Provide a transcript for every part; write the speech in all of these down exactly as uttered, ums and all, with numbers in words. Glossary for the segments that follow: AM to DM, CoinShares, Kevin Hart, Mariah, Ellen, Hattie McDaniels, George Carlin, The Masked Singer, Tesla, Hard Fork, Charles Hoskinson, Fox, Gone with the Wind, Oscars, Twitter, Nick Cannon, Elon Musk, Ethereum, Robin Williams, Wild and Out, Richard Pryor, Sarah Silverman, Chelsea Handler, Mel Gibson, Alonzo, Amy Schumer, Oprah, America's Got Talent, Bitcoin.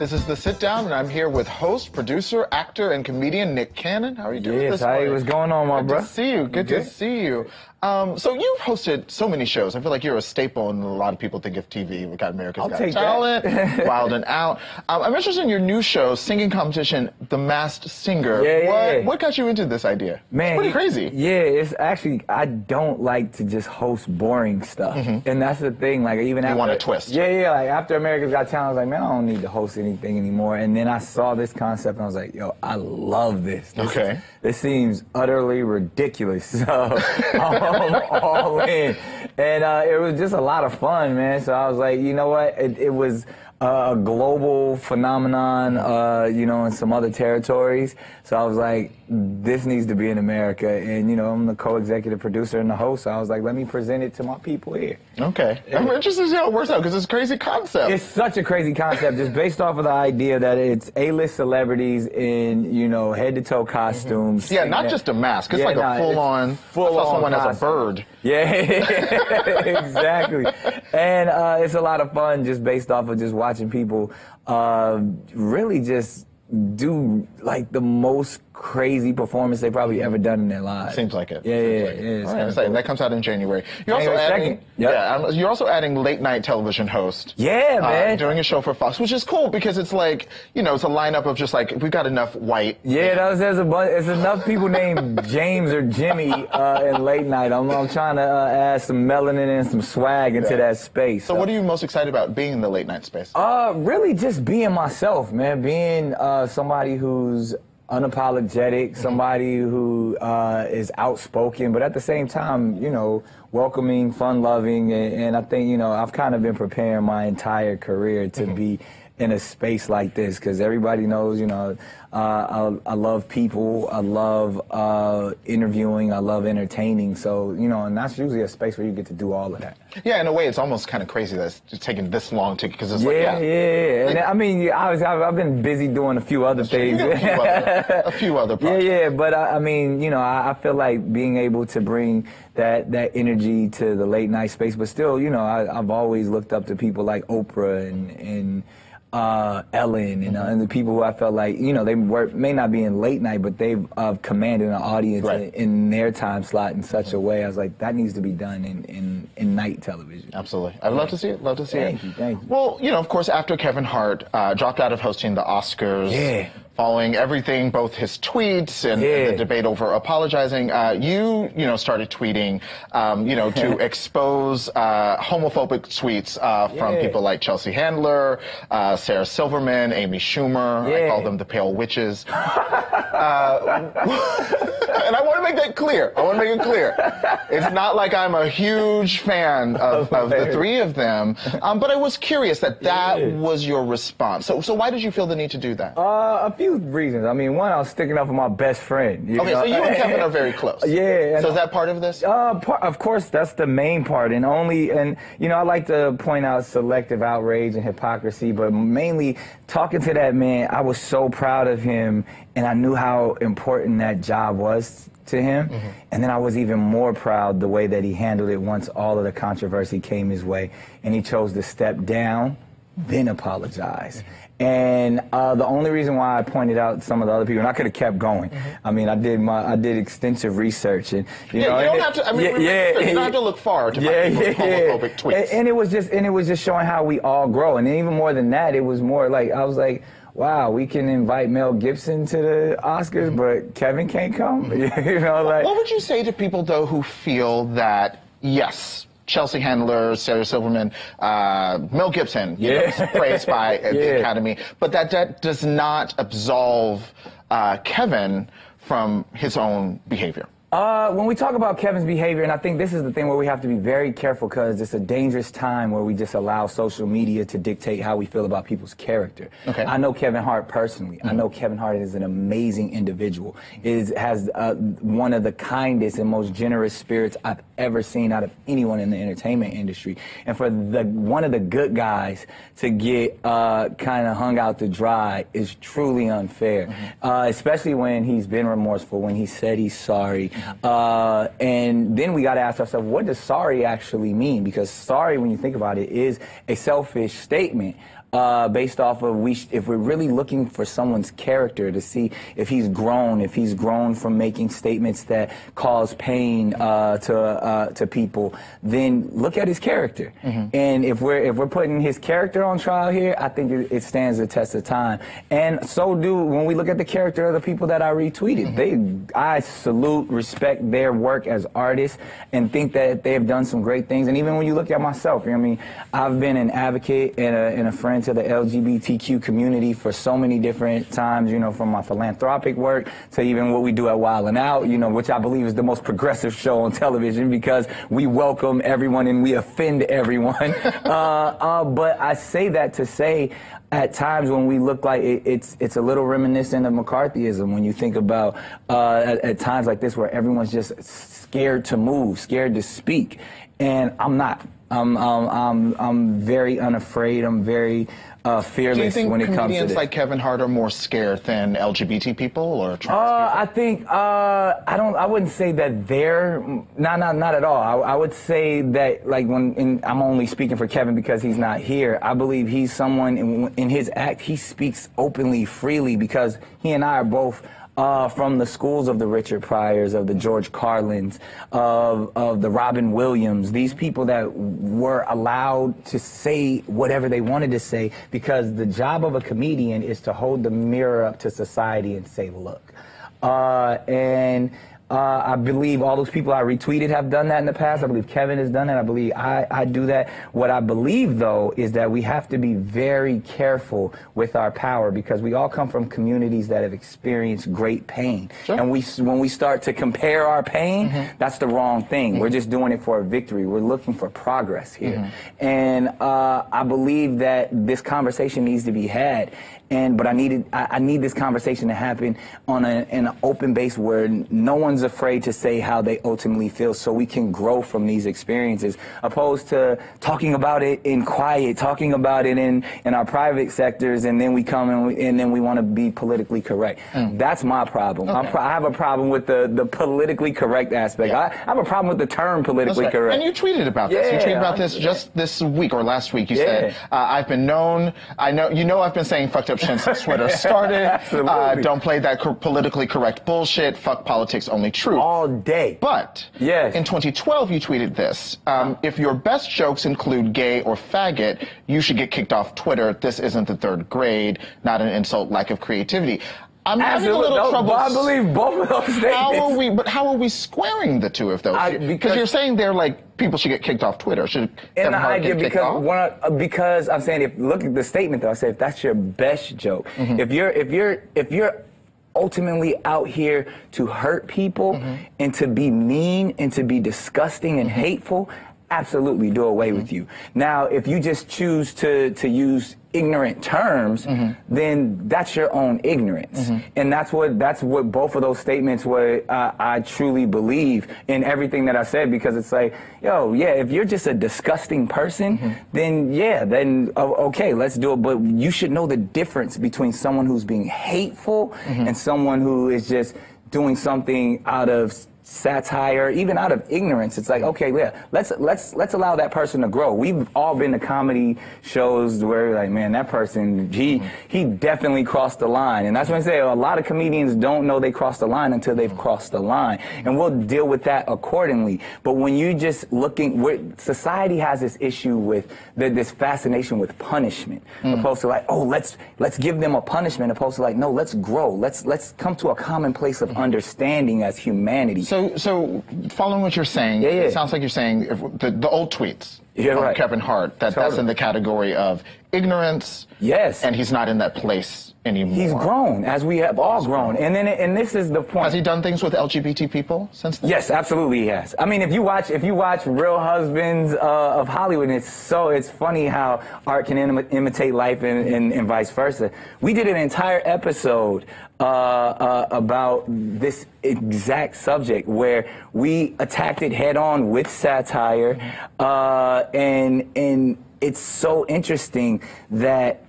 This is The Sit Down, and I'm here with host, producer, actor, and comedian Nick Cannon. How are you doing yes, this morning? Yes, what's going on, my bro? Good bruh? to see you. Good, Good to see you. Um, so you've hosted so many shows. I feel like you're a staple, and a lot of people think of T V. We've got America's I'll Got Talent, Wild and Out. Um, I'm interested in your new show, singing competition, The Masked Singer. Yeah, yeah, what, yeah. what got you into this idea? Man, it's pretty crazy. Yeah, it's actually, I don't like to just host boring stuff. Mm-hmm. And that's the thing, like even after- You want a twist. Yeah, yeah, like after America's Got Talent, I was like, man, I don't need to host anything anymore. And then I saw this concept and I was like, yo, I love this. this okay. Is, this seems utterly ridiculous. So I'm all in. And uh, it was just a lot of fun, man. So I was like, you know what? It, it was a global phenomenon, uh, you know, in some other territories. So I was like, this needs to be in America. And, you know, I'm the co-executive producer and the host. So I was like, let me present it to my people here. Okay. And I'm interested in how it works out because it's a crazy concept. It's such a crazy concept. Just based off of the idea that it's A-list celebrities in, you know, head-to-toe costumes. Mm-hmm. Yeah, not that. just a mask. It's yeah, like nah, a full-on, full I saw someone as a bird. Yeah, exactly. And uh, it's a lot of fun just based off of just watching people uh, really just do like the most crazy performance they've probably ever done in their lives. Seems like it. Yeah, yeah, like yeah. It. All right, cool. That comes out in January. You're January also adding, second. Yep. Yeah, you're also adding late night television host. Yeah, man. Uh, doing a show for Fox, which is cool because it's like, you know, it's a lineup of just like we've got enough white. Yeah, that was, there's a bunch. It's enough people named James or Jimmy uh, in late night. I'm, I'm trying to uh, add some melanin and some swag into yeah. that space. So, so what are you most excited about being in the late night space? Uh, really just being myself, man. Being uh, somebody who's unapologetic, somebody who uh, is outspoken, but at the same time, you know, welcoming, fun-loving, and, and I think, you know, I've kind of been preparing my entire career to mm-hmm. be in a space like this, because everybody knows, you know, uh, I, I love people, I love uh, interviewing, I love entertaining, so, you know, and that's usually a space where you get to do all of that. Yeah, in a way, it's almost kind of crazy that it's taking this long to, because it's yeah, like, yeah. Yeah, yeah, like, and I mean, obviously, I've, I've been busy doing a few other things. A few other, a few other projects. Yeah, yeah, but I, I mean, you know, I, I feel like being able to bring that, that energy to the late night space, but still, you know, I, I've always looked up to people like Oprah and, and Uh, Ellen and, uh, and the people who I felt like, you know, they were, may not be in late night, but they've uh, commanded an audience right. in, in their time slot in such a way. I was like, that needs to be done in, in, in night television. Absolutely. I'd love to see it. Love to see thank it. Thank you. Thank you. Well, you know, of course, after Kevin Hart uh, dropped out of hosting the Oscars, yeah. following everything, both his tweets and, yeah. and the debate over apologizing, uh, you, you know, started tweeting, um, you know, to expose uh, homophobic tweets uh, from yeah. people like Chelsea Handler, uh, Sarah Silverman, Amy Schumer, yeah. I call them the Pale Witches. uh, And I want to make that clear. I want to make it clear. It's not like I'm a huge fan of, of the three of them, um, but I was curious that that yeah. was your response. So, so why did you feel the need to do that? Uh, a few reasons. I mean, one, I was sticking up for my best friend. You okay, know? So you and Kevin are very close. Yeah. So is that part of this? Uh, part, of course, that's the main part, and only, and you know, I like to point out selective outrage and hypocrisy, but mainly talking to that man, I was so proud of him, and I knew how important that job was to him, mm-hmm. and then I was even more proud the way that he handled it once all of the controversy came his way, and he chose to step down, then apologize. Mm-hmm. And uh, the only reason why I pointed out some of the other people, and I could have kept going. Mm-hmm. I mean, I did my, I did extensive research, and you yeah, know, you don't have to. I mean, yeah, yeah, you don't have to look far to yeah, find yeah, homophobic yeah. tweets. And, and it was just, and it was just showing how we all grow, and even more than that, it was more like I was like, wow, we can invite Mel Gibson to the Oscars, but Kevin can't come. You know, like, what would you say to people, though, who feel that, yes, Chelsea Handler, Sarah Silverman, uh, Mel Gibson, you yeah. know, praised by yeah. the Academy, but that that does not absolve uh, Kevin from his own behavior? Uh, when we talk about Kevin's behavior, and I think this is the thing where we have to be very careful because it's a dangerous time where we just allow social media to dictate how we feel about people's character. Okay. I know Kevin Hart personally. Mm-hmm. I know Kevin Hart is an amazing individual. Is has uh, one of the kindest and most generous spirits I've ever seen out of anyone in the entertainment industry. And for the one of the good guys to get uh, kind of hung out to dry is truly unfair, mm-hmm. uh, especially when he's been remorseful, when he said he's sorry. Uh, and then we got to ask ourselves, what does sorry actually mean? Because sorry, when you think about it, is a selfish statement. uh, based off of we sh if we're really looking for someone's character to see if he's grown, if he's grown from making statements that cause pain uh, to uh, to people, then look at his character. Mm-hmm. And if we're if we're putting his character on trial here, I think it, it stands the test of time. And so do when we look at the character of the people that I retweeted. Mm-hmm. They I salute, respect their work as artists, and think that they've done some great things. And even when you look at myself, you know what I mean, I've been an advocate and a, and a friend to the L G B T Q community for so many different times, you know, from my philanthropic work to even what we do at Wild and Out, you know, which I believe is the most progressive show on television because we welcome everyone and we offend everyone. uh, uh, but I say that to say, at times when we look like it, it's it's a little reminiscent of McCarthyism when you think about uh, at, at times like this where everyone's just scared to move, scared to speak, and I'm not. I'm I'm I'm, I'm very unafraid. I'm very uh, fearless when it comes to this. Do you think comedians like Kevin Hart are more scared than L G B T people or trans uh, people? I think uh, I don't. I wouldn't say that they're not not not at all. I, I would say that like when and I'm only speaking for Kevin because he's not here. I believe he's someone in, in his act. He speaks openly, freely because he and I are both. Uh, from the schools of the Richard Pryors, of the George Carlins, of, of the Robin Williams, these people that were allowed to say whatever they wanted to say because the job of a comedian is to hold the mirror up to society and say, look. Uh, and uh, I believe all those people I retweeted have done that in the past. I believe Kevin has done that. I believe I, I do that. What I believe, though, is that we have to be very careful with our power because we all come from communities that have experienced great pain. Sure. And we, when we start to compare our pain, mm-hmm. that's the wrong thing. Mm-hmm. We're just doing it for a victory. We're looking for progress here. Mm-hmm. And uh, I believe that this conversation needs to be had. And but I needed I, I need this conversation to happen on a, in an open base where no one's afraid to say how they ultimately feel, so we can grow from these experiences, opposed to talking about it in quiet, talking about it in in our private sectors, and then we come and, we, and then we want to be politically correct. Mm. That's my problem. Okay. I'm pro I have a problem with the the politically correct aspect. Yeah. I, I have a problem with the term politically right. correct. And you tweeted about yeah. this. You tweeted about this just this week or last week. You yeah. said uh, I've been known. I know you know I've been saying fucked up. Since Twitter started, uh, don't play that co politically correct bullshit. Fuck politics, only truth. All day. But yes. in twenty twelve, you tweeted this: um, if your best jokes include gay or faggot, you should get kicked off Twitter. This isn't the third grade. Not an insult. Lack of creativity. I'm Absolutely. having a little trouble. I believe both of those statements. How are we? But how are we squaring the two of those? I, because you're saying they're like. People should get kicked off Twitter. Should and the idea get because when I, uh, because I'm saying if look at the statement though I said if that's your best joke, mm-hmm. if you're if you're if you're ultimately out here to hurt people mm-hmm. and to be mean and to be disgusting and mm-hmm. hateful, absolutely do away mm-hmm. with you. Now if you just choose to to use ignorant terms, mm-hmm. then that's your own ignorance. Mm-hmm. And that's what that's what both of those statements were, uh, I truly believe in everything that I said, because it's like, yo, yeah, if you're just a disgusting person, mm-hmm. then yeah, then oh, okay, let's do it. But you should know the difference between someone who's being hateful mm-hmm. and someone who is just doing something out of satire, even out of ignorance. It's like, okay, yeah, let's let's let's allow that person to grow. We've all been to comedy shows where, like, man, that person, he he definitely crossed the line, and that's when I say a lot of comedians don't know they crossed the line until they've crossed the line, and we'll deal with that accordingly. But when you just looking, we're, society has this issue with the, this fascination with punishment, mm. opposed to like, oh, let's let's give them a punishment, opposed to like, no, let's grow, let's let's come to a common place of understanding as humanity. So So, so following what you're saying, yeah, yeah. it sounds like you're saying if the, the old tweets yeah, from right. Kevin Hart, that totally. that's in the category of ignorance, yes, and he's not in that place anymore. He's grown, as we have all grown. And then, and this is the point. Has he done things with L G B T people since then? Yes, absolutely, he has. I mean, if you watch, if you watch Real Husbands uh, of Hollywood, and it's so it's funny how art can im imitate life and, and, and vice versa. We did an entire episode uh, uh, about this exact subject where we attacked it head on with satire, uh, and and it's so interesting that.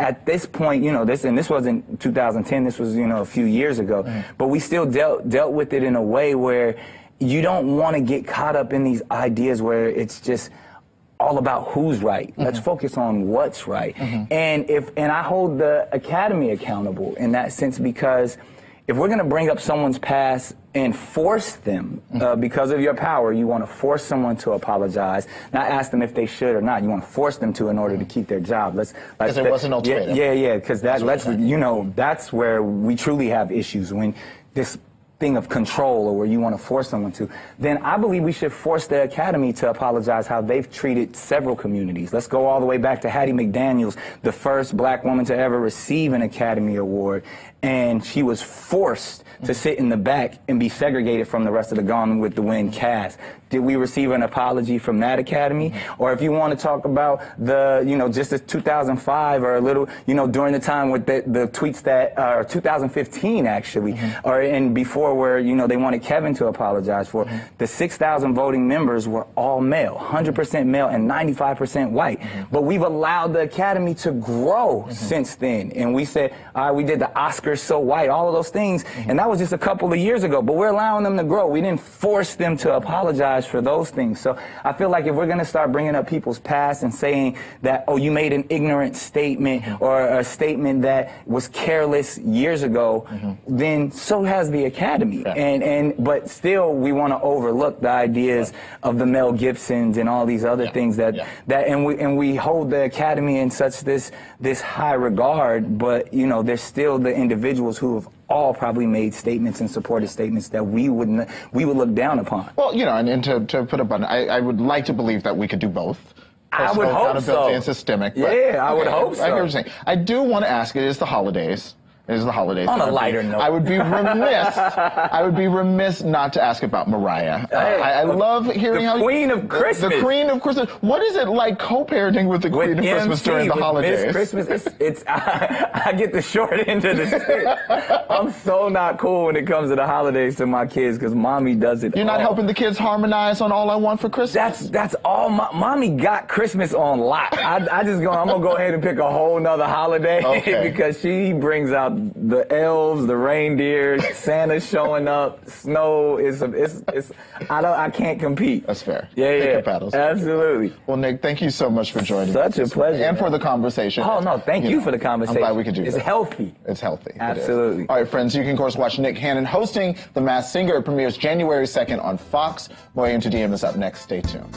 At this point, you know, this and this wasn't two thousand ten, this was, you know, a few years ago, mm-hmm. but we still dealt dealt with it in a way where you don't want to get caught up in these ideas where it's just all about who's right. Mm-hmm. Let's focus on what's right. Mm-hmm. And if and I hold the Academy accountable in that sense, because if we're going to bring up someone's past and force them, mm-hmm. uh, because of your power, you want to force someone to apologize, not ask them if they should or not. You want to force them to in order mm-hmm. to keep their job. Let's because there was an alternative. Yeah, yeah, because that let's you know that's where we truly have issues, when this thing of control, or where you want to force someone to, then I believe we should force the Academy to apologize how they've treated several communities. Let's go all the way back to Hattie McDaniels, the first black woman to ever receive an Academy Award, and she was forced to sit in the back and be segregated from the rest of the Gone with the Wind cast. Did we receive an apology from that Academy? Mm-hmm. Or if you want to talk about the, you know, just the two thousand five or a little, you know, during the time with the, the tweets that, uh, two thousand fifteen actually, mm-hmm. or and before where, you know, they wanted Kevin to apologize for, mm-hmm. the six thousand voting members were all male, one hundred percent male and ninety-five percent white. Mm-hmm. But we've allowed the Academy to grow mm-hmm. since then. And we said, all right, we did the Oscars so white, all of those things. Mm-hmm. And that was just a couple of years ago, but we're allowing them to grow. We didn't force them to apologize for those things. So I feel like if we're going to start bringing up people's past and saying that, oh, you made an ignorant statement mm-hmm. or a statement that was careless years ago, mm-hmm. then so has the Academy. Yeah. And and but still we want to overlook the ideas yeah. of the Mel Gibsons and all these other yeah. things that yeah. that and we and we hold the Academy in such this this high regard, but you know, there's still the individuals who have all probably made statements and supported statements that we wouldn't, we would look down upon. Well, you know, and, and to, to put up on, I, I would like to believe that we could do both. I would hope so. And systemic. But, yeah, I okay, would hope I, so. I hear what you're saying. I do want to ask. It is the holidays. It is the holidays. On a lighter note, I would be remiss. I would be remiss not to ask about Mariah. Uh, hey, I, I love hearing how the Queen of Christmas. The Queen of Christmas. What is it like co-parenting with the Queen of Christmas during the holidays? Miss Christmas. It's, it's I, I get the short end of the stick. I'm so not cool when it comes to the holidays to my kids because mommy does it. You're all. Not helping the kids harmonize on All I Want for Christmas. That's that's all. My, mommy got Christmas on lock. I, I just go. I'm gonna go ahead and pick a whole nother holiday okay. because she brings out the elves, the reindeer, Santa showing up, snow. It's, it's, it's. I don't. I can't compete. That's fair. Yeah, yeah. Battles. Absolutely. Well, Nick, thank you so much for joining. Such a pleasure. And for the conversation. Oh no, thank you, you know, for the conversation. I'm glad we could do this. It's healthy. It's healthy. Absolutely. It All right, friends. You can of course watch Nick Cannon hosting The Masked Singer. It premieres January second on Fox. A M to D M is up next. Stay tuned.